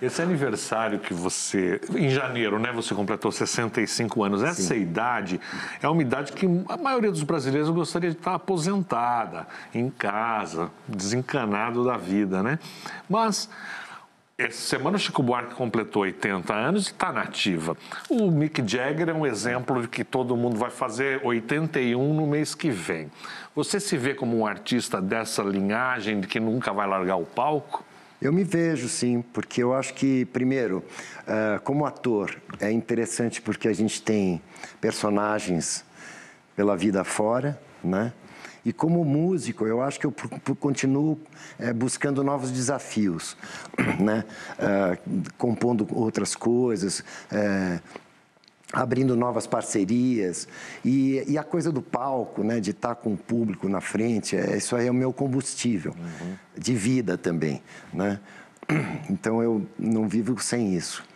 Esse aniversário que você... Em janeiro, né? Você completou 65 anos. Essa Sim. idade é uma idade que a maioria dos brasileiros gostaria de estar aposentada, em casa, desencanado da vida, né? Mas... Essa semana o Chico Buarque completou 80 anos e está na ativa. O Mick Jagger é um exemplo de que todo mundo vai fazer 81 no mês que vem. Você se vê como um artista dessa linhagem, de que nunca vai largar o palco? Eu me vejo, sim, porque eu acho que, primeiro, como ator, é interessante porque a gente tem personagens pela vida fora, né? E como músico, eu acho que eu continuo buscando novos desafios, né? Compondo outras coisas, abrindo novas parcerias. E a coisa do palco, né? De estar com o público na frente, isso aí é o meu combustível de vida também, né? Então, eu não vivo sem isso.